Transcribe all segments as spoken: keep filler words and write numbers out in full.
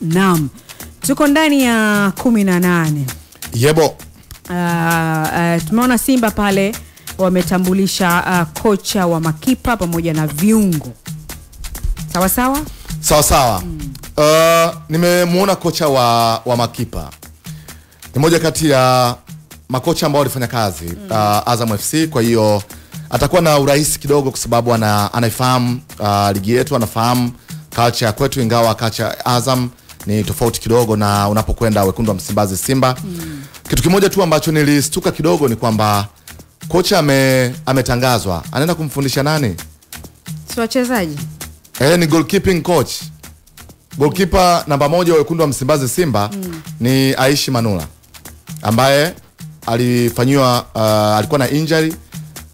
Naam. Tuko ndani ya kumi na nane. Yebo. Uh, uh, tumeona Simba pale wametambulisha uh, kocha wa makipa pamoja na viungo. Sawa sawa? Sawa sawa. Mm. Uh, nimemuona kocha wa, wa makipa. Ni moja kati ya makocha ambao walifanya kazi mm. uh, Azam F C, kwa hiyo atakuwa na urahisi kidogo kwa sababu ana anaifahamu uh, ligi yetu, anafahamu culture kwetu, ingawa culture Azam ni tofauti kidogo na unapokwenda Wekundu wa Msimbazi Simba. Mm. Kitu kimoja tu ambacho nilistuka kidogo ni kwamba kocha ame, ametangazwa. Anaenda kumfundisha nani? Si wachezaji. Eh, ni goalkeeping coach. Goalkeeper namba moja wa Wekundu wa Msimbazi Simba mm. ni Aishi Manula, ambaye alifanywa uh, alikuwa na injury,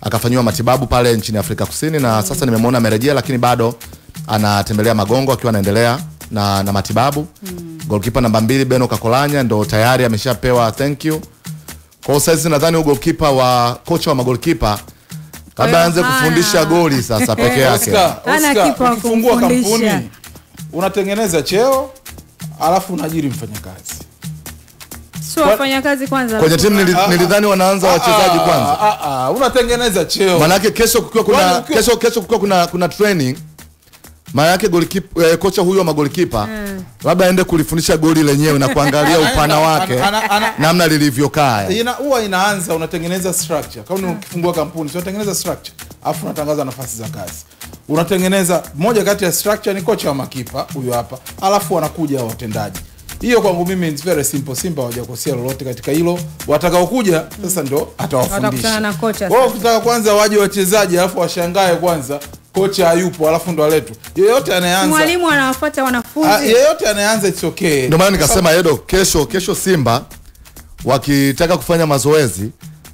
akafanywa matibabu pale nchini Afrika Kusini na mm. sasa nimemwona amerejea, lakini bado anatembelea magongo akiwa anaendelea na na matibabu. Mm. Goalkeeper namba mbili Beno Kakolanya ndo tayari ameshapewa thank you. Kwa sasa nadhani goalkeeper wa kocha wa magolkipa kabla aanze kufundisha goli sasa peke yake. Ana kufungua kampuni. Unatengeneza cheo alafu unaajiri mfanyakazi. Sio wafanyakazi kwanza. Kwenye timu nilidhani wanaanza wachezaji kwanza. Ah ah, unatengeneza cheo. Maana yake kesho kukiwa kuna kesho kesho kukiwa kuna kuna training, maana yake goalkeeper eh, kocha huyo wa magolikipa mm. labda aende kulifundisha goli lenyewe na kuangalia upana wake namna lilivyokaa. Ina huwa inaanza unatengeneza structure. Kama ukifungua kampuni, sio unatengeneza structure, afu unatangaza nafasi za kazi. Unatengeneza moja kati ya structure ni kocha wa makipa huyo hapa, alafu wanakuja watendaji. Hiyo kwangu mimi it's very simple. Simba hawajakosea lolote katika hilo. Watakaokuja sasa ndo atawafundisha. Wao kutaka kwanza waje wachezaji alafu washangae kwanza kocha hayupo alafu ndo aletu. Yeyote anayeanza mwalimu anawafuata wanafunzi. Yeyote anayeanza it's okay. Ndio maana nikasema yedo kesho kesho Simba wakitaka kufanya mazoezi,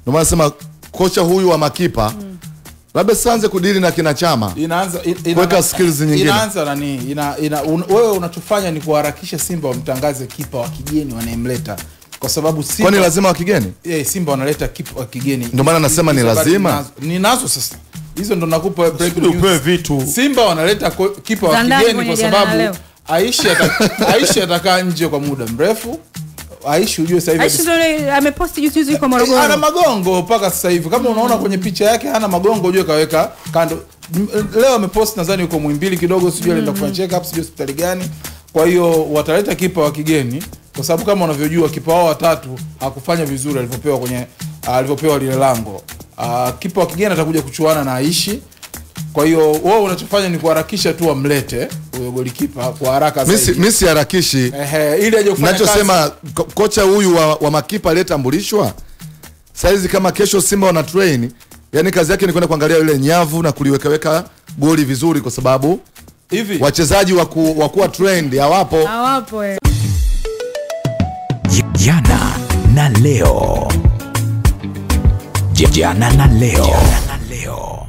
ndio maana nasema kocha huyu wa makipa mm. labda sianze kudili na kinachama. Inaanza in, in, kuweka skills nyingine. Inaanza nani? Ina, ina un, wewe unachofanya ni kuharakisha Simba wamtangaze kipa wa kigeni wanayemleta. Kwa sababu Simba kwani lazima wa kigeni? Eh, Simba wanaleta kipa wa kigeni. Ndio maana nasema ni lazima. Ninazo sasa. Hizo ndo nakupa break news. Simba wanaleta kipa wa kigeni kwa sababu Aishi atakaa Aishi atakaa nje kwa muda mrefu. Aishi ujue sasa hivi Aishi ndio ameposti juzi kwa Morogoro. Ana magongo mpaka sasa hivi. Kama unaona kwenye picha yake hana magongo, ujue kaweka kando. Leo amepost nadhani yuko Muhimbili kidogo, sijui alienda kufanya check up, sijui hospitali gani. Kwa hiyo wataleta kipa wa kigeni kwa sababu kama unavyojua kipa wao watatu hakufanya vizuri alipopewa kwenye alipopewa lile lango. Uh, kipa wa kigeni atakuja kuchuana na Aishi. Kwa hiyo wao unachofanya ni kuharakisha tu amlete huyo golikipa kwa haraka zaidi. Mimi mimi siharakishi. Ehe, ili aje kufanya kazi. Ninachosema ko kocha huyu wa, wa makipa aliyetambulishwa saizi kama kesho Simba wana train, yani kazi yake ni kwenda kuangalia yule nyavu na kuliwekaweka goli vizuri kwa sababu hivi wachezaji wa waku, kuwa trend hawapo. Hawapo eh. Jana na leo. Jana na leo. Jana na leo.